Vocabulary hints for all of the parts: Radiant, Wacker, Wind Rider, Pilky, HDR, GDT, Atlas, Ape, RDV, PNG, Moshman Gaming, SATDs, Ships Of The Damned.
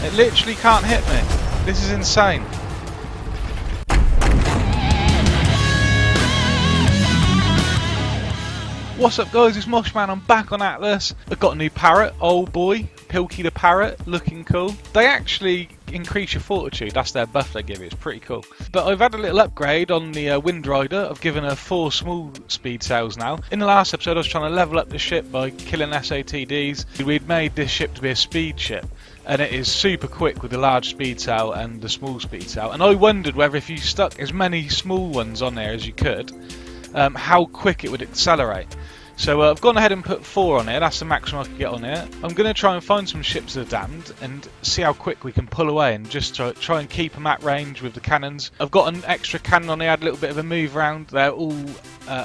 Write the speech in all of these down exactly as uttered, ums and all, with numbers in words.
It literally can't hit me. This is insane. What's up guys, it's Moshman, I'm back on Atlas. I've got a new parrot, old boy, Pilky the parrot, looking cool. They actually increase your fortitude, that's their buff they give you, it's pretty cool. But I've had a little upgrade on the uh, Wind Rider. I've given her four small speed sails now. In the last episode I was trying to level up the ship by killing S A T Ds. We'd made this ship to be a speed ship, and it is super quick with the large speed sail and the small speed sail. And I wondered whether if you stuck as many small ones on there as you could, Um, how quick it would accelerate. So uh, I've gone ahead and put four on here, that's the maximum I can get on here. I'm going to try and find some Ships of the Damned and see how quick we can pull away and just try, try and keep them at range with the cannons. I've got an extra cannon on here, had a little bit of a move around. They're all uh,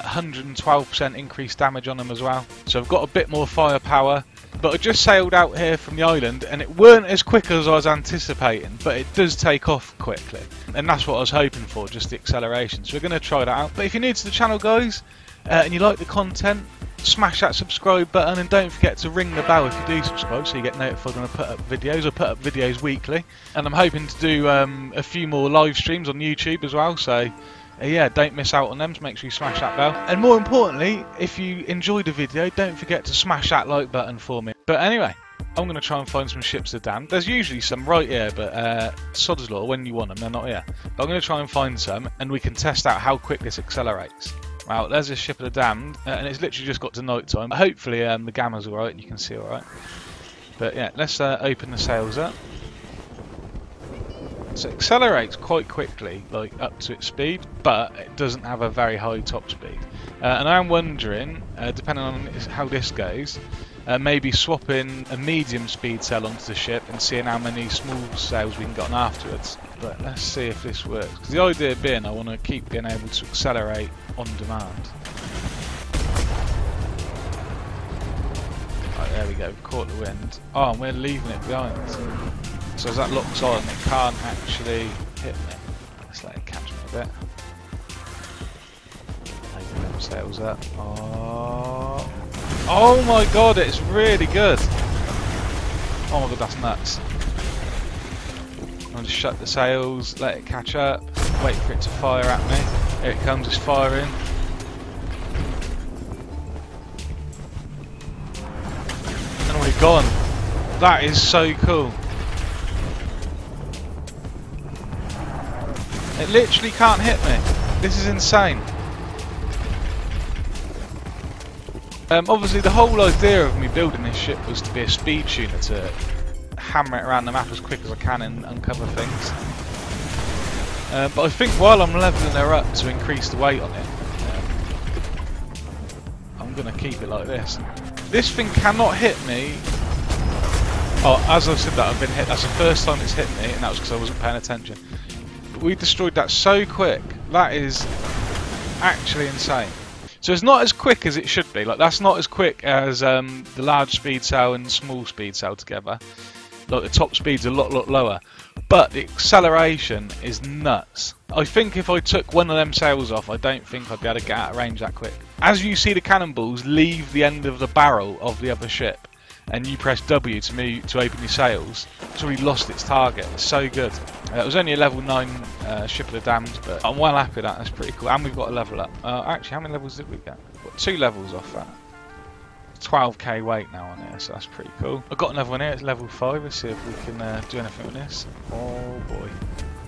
one hundred twelve percent increased damage on them as well. So I've got a bit more firepower. But I just sailed out here from the island and it weren't as quick as I was anticipating, but it does take off quickly. And that's what I was hoping for, just the acceleration. So we're going to try that out. But if you're new to the channel guys, uh, and you like the content, smash that subscribe button and don't forget to ring the bell if you do subscribe so you get notified when I put up videos. I put up videos weekly and I'm hoping to do um, a few more live streams on YouTube as well, so uh, yeah, don't miss out on them, so make sure you smash that bell. And more importantly, if you enjoyed the video, don't forget to smash that like button for me. But anyway, I'm going to try and find some Ships of the Damned. There's usually some right here, but uh, sod's law, when you want them, they're not here. But I'm going to try and find some and we can test out how quick this accelerates. Wow, there's this Ship of the Damned, uh, and it's literally just got to night time. Hopefully um, the gamma's alright and you can see alright. But yeah, let's uh, open the sails up. So it accelerates quite quickly, like up to its speed, but it doesn't have a very high top speed. Uh, and I'm wondering, uh, depending on how this goes, uh, maybe swapping a medium speed sail onto the ship and seeing how many small sails we can get on afterwards. But let's see if this works. Because the idea being I want to keep being able to accelerate on demand. Right, there we go, we've caught the wind. Oh, and we're leaving it behind. So as that locks on, it can't actually hit me. Let's let it catch me a bit. Open them sails up. Oh. Oh my god, it's really good. Oh my god, that's nuts. I'll just shut the sails, let it catch up, wait for it to fire at me. Here it comes, it's firing. And we're gone. That is so cool. It literally can't hit me. This is insane. Um, obviously the whole idea of me building this ship was to be a speed tuner to hammer it around the map as quick as I can and uncover things. Uh, but I think while I'm levelling her up to increase the weight on it, um, I'm going to keep it like this. This thing cannot hit me. Oh, as I've said that, I've been hit. That's the first time it's hit me, and that was because I wasn't paying attention. But we destroyed that so quick. That is actually insane. So it's not as quick as it should be. Like, that's not as quick as um, the large speed sail and small speed sail together. Like, the top speed's a lot, lot lower, but the acceleration is nuts. I think if I took one of them sails off, I don't think I'd be able to get out of range that quick. As you see the cannonballs leave the end of the barrel of the other ship, and you press W to move to open your sails, it's already lost its target. It's so good. Uh, it was only a level nine uh, Ship of the Damned, but I'm well happy that that's pretty cool. And we've got a level up. Uh, actually, how many levels did we get? We've got two levels off that. twelve K weight now on here, so that's pretty cool. I've got another one here, it's level five, let's see if we can uh, do anything with this. Oh boy.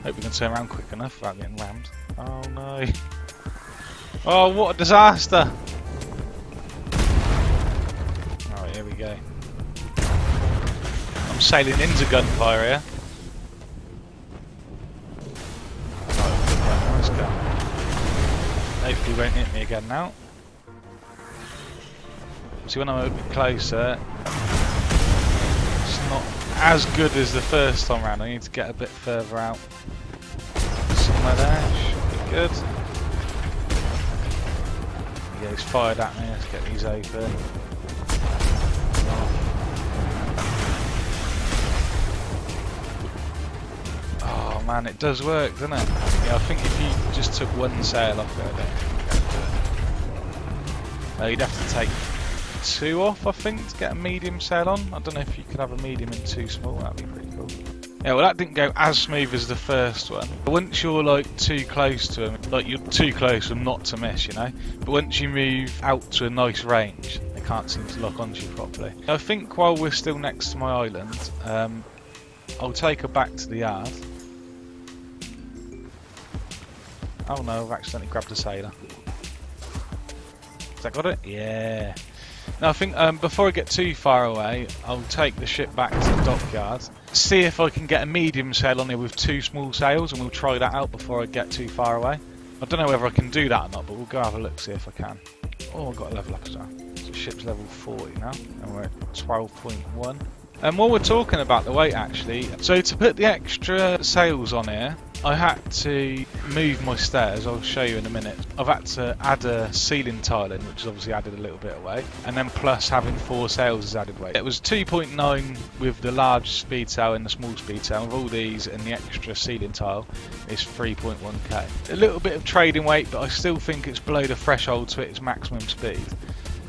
Hope we can turn around quick enough without getting rammed. Oh no. Oh, what a disaster! Alright, here we go. I'm sailing into gunfire here. Right, let's go. Hopefully it won't hit me again now. See, when I'm a bit closer, it's not as good as the first time round. I need to get a bit further out. Somewhere there, should be good. Yeah, he's fired at me. Let's get these open. Oh man, it does work, doesn't it? Yeah, I think if you just took one sail off there, then no, you'd have to take two off, I think, to get a medium sail on. I don't know if you could have a medium and two small, that'd be pretty cool. Yeah, well that didn't go as smooth as the first one. But once you're like too close to them, like you're too close to them not to miss, you know. But once you move out to a nice range, they can't seem to lock onto you properly. I think while we're still next to my island, um, I'll take her back to the yard. Oh no, I've accidentally grabbed a sailor. Has that got it? Yeah. Now I think um, before I get too far away, I'll take the ship back to the dockyard, see if I can get a medium sail on here with two small sails, and we'll try that out before I get too far away. I don't know whether I can do that or not, but we'll go have a look, see if I can. Oh, I've got a level up as well. So ship's level forty now, and we're at twelve point one. And while we're talking about the weight actually, so to put the extra sails on here, I had to move my stairs, I'll show you in a minute. I've had to add a ceiling tile in, which is obviously added a little bit of weight, and then plus having four sails has added weight. It was two point nine with the large speed sail and the small speed sail. With all these and the extra ceiling tile, it's three point one K. A little bit of trading weight, but I still think it's below the threshold to its maximum speed.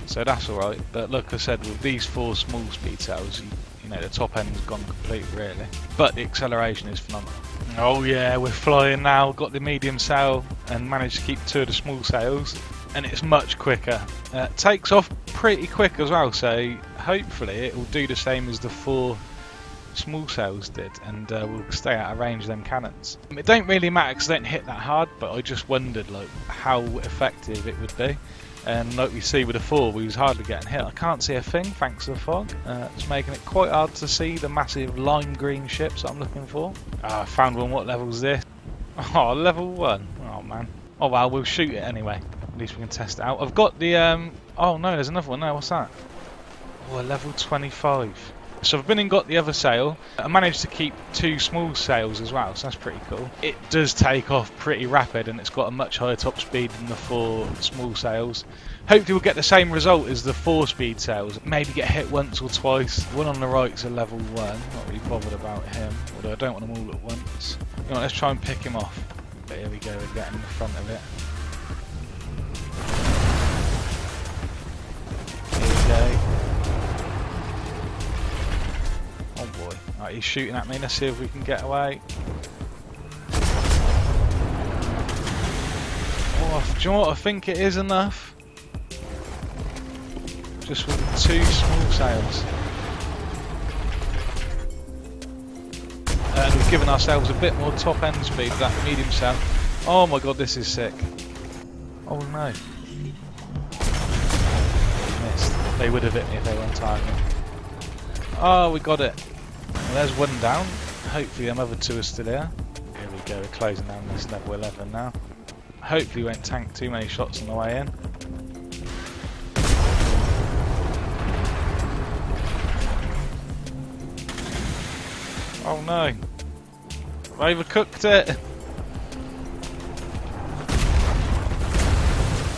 So that's alright, but like I said, with these four small speed sails, you You know, the top end's gone complete really, but the acceleration is phenomenal. Oh yeah, we're flying now, got the medium sail and managed to keep two of the small sails, and it's much quicker. Uh, takes off pretty quick as well, so hopefully it will do the same as the four small sails did, and uh, we'll stay out of range of them cannons. It don't really matter because they don't hit that hard, but I just wondered like how effective it would be. And like we see with the four, we was hardly getting hit. I can't see a thing thanks to the fog. Uh, it's making it quite hard to see the massive lime green ships I'm looking for. Ah, I found one. What level's this? Oh, level one. Oh man. Oh well, we'll shoot it anyway. At least we can test it out. I've got the um. Oh no, there's another one. No, what's that? Oh, level twenty-five. So I've been and got the other sail. I managed to keep two small sails as well, so that's pretty cool. It does take off pretty rapid and it's got a much higher top speed than the four small sails. Hopefully we'll get the same result as the four speed sails. Maybe get hit once or twice. One on the right's a level one. Not really bothered about him, although I don't want them all at once. You know, let's try and pick him off. But here we go, we're getting in the front of it. Right, he's shooting at me, let's see if we can get away. Oh, do you know what, I think it is enough. Just with two small sails. And we've given ourselves a bit more top end speed with that medium sail. Oh my god, this is sick. Oh no. Missed. They would have hit me if they were on target. Oh, we got it. Well, there's one down. Hopefully them other two are still here. Here we go, we're closing down this level eleven now. Hopefully we won't tank too many shots on the way in. Oh no. I overcooked it.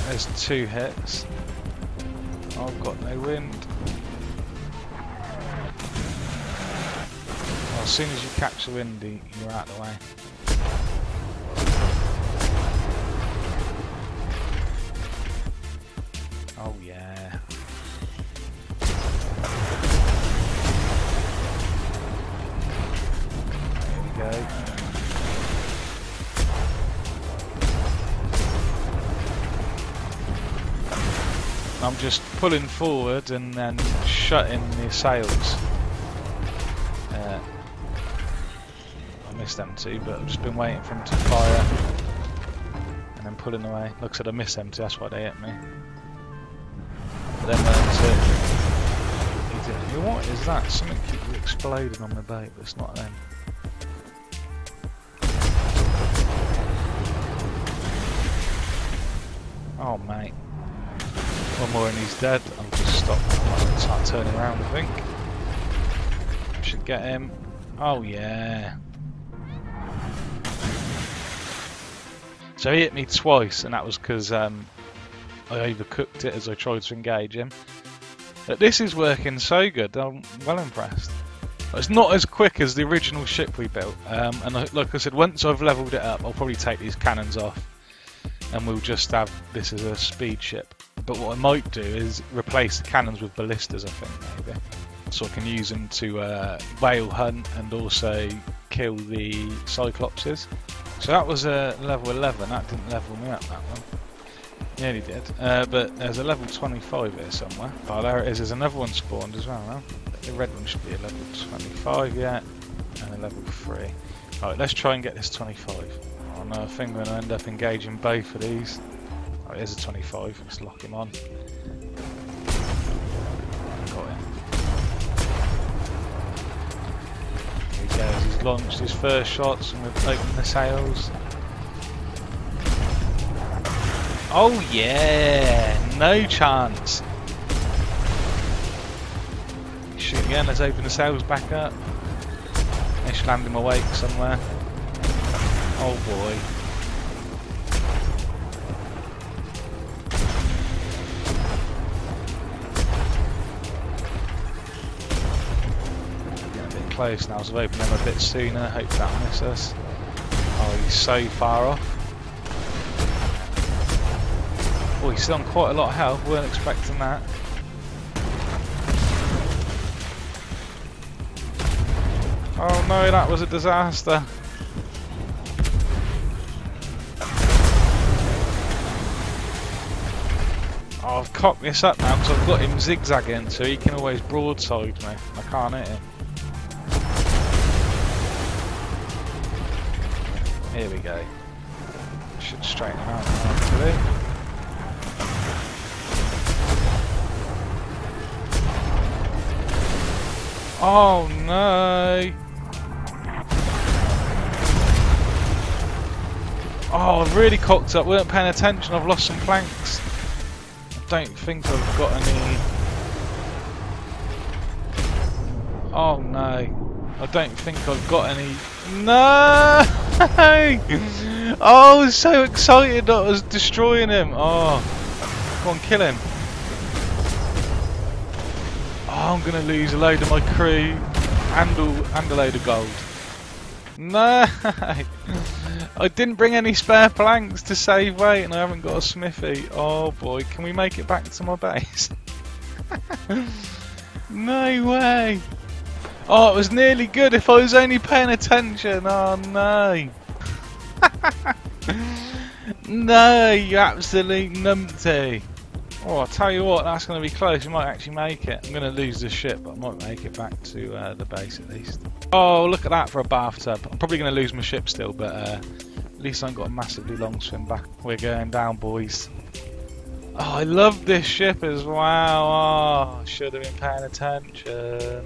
There's two hits. I've got no wind. As soon as you catch the wind, you're out of the way. Oh yeah. There we go. I'm just pulling forward and then shutting the sails. Uh, missed them two, but I've just been waiting for them to fire and then pulling away. Like I said, I missed them two, that's why they hit me. But then uh, two. He did. What is that? Something keeps exploding on the boat, but it's not them. Oh mate. One more and he's dead. I'll just stop. I might start turning around, I think. Should get him. Oh yeah. So he hit me twice, and that was because um, I overcooked it as I tried to engage him. But this is working so good, I'm well impressed. It's not as quick as the original ship we built, um, and I, like I said, once I've levelled it up, I'll probably take these cannons off, and we'll just have this as a speed ship. But what I might do is replace the cannons with ballistas, I think, maybe. So I can use them to uh, whale hunt and also kill the Cyclopses. So that was a uh, level eleven. That didn't level me up, that one. Nearly did. Uh, but there's a level twenty-five here somewhere. Oh, there it is. There's another one spawned as well, huh? The red one should be a level twenty-five, yeah. And a level three. Alright, let's try and get this twenty-five. Oh no, I think we're going to end up engaging both of these. Oh, here's a twenty-five. Let's lock him on. Got him. There he goes. He's launched his first shots and we've opened the sails. Oh yeah! No chance! Shoot again, let's open the sails back up. They should land him awake somewhere. Oh boy. Getting a bit close now, so I've opened them a bit sooner. Hope that'll miss us. Oh, he's so far off. Oh, he's still on quite a lot of health, weren't expecting that. Oh no, that was a disaster. Oh, I've cocked this up now because I've got him zigzagging so he can always broadside me. I can't hit him. Here we go. Should straighten him out now. Oh no! Oh, I've really cocked up. Weren't paying attention. I've lost some planks. I don't think I've got any. Oh no! I don't think I've got any. No! Oh, I was so excited that I was destroying him. Oh, go on, kill him. I'm gonna lose a load of my crew and a, and a load of gold. No, I didn't bring any spare planks to save weight, and I haven't got a smithy. Oh boy, can we make it back to my base? No way. Oh, it was nearly good if I was only paying attention. Oh no. No, you absolute numpty. Oh, I'll tell you what, that's going to be close. We might actually make it. I'm going to lose this ship, but I might make it back to uh, the base at least. Oh, look at that for a bathtub. I'm probably going to lose my ship still, but uh, at least I've got a massively long swim back. We're going down, boys. Oh, I love this ship as well. Oh, I should have been paying attention.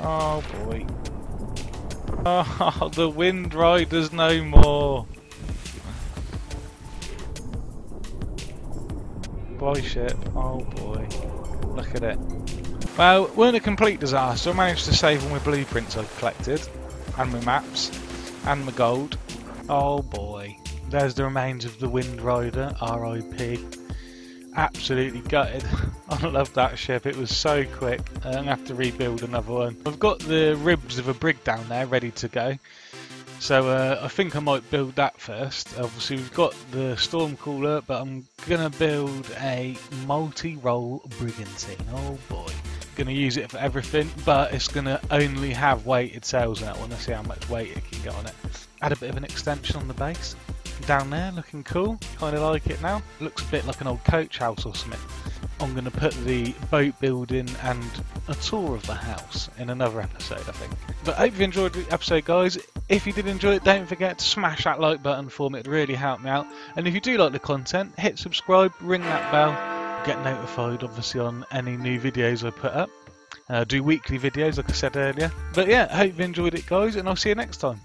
Oh, boy. Oh, the Wind Rider's no more. Boy ship, oh boy. Look at it. Well, it weren't a complete disaster. I managed to save all my blueprints I've collected. And my maps. And my gold. Oh boy. There's the remains of the Wind Rider, R I P. Absolutely gutted. I love that ship, it was so quick. I'm going to have to rebuild another one. I've got the ribs of a brig down there ready to go. So uh, I think I might build that first. Obviously we've got the storm cooler, but I'm going to build a multi-role brigantine. Oh boy. Going to use it for everything, but it's going to only have weighted sails in it. I want to see how much weight it can get on it. Add a bit of an extension on the base. Down there, looking cool. Kind of like it now. Looks a bit like an old coach house or something. I'm going to put the boat building and a tour of the house in another episode, I think. But I hope you enjoyed the episode, guys. If you did enjoy it, don't forget to smash that like button for me. It really helped me out. And if you do like the content, hit subscribe, ring that bell, get notified, obviously, on any new videos I put up. Uh, do weekly videos, like I said earlier. But yeah, hope you enjoyed it, guys, and I'll see you next time.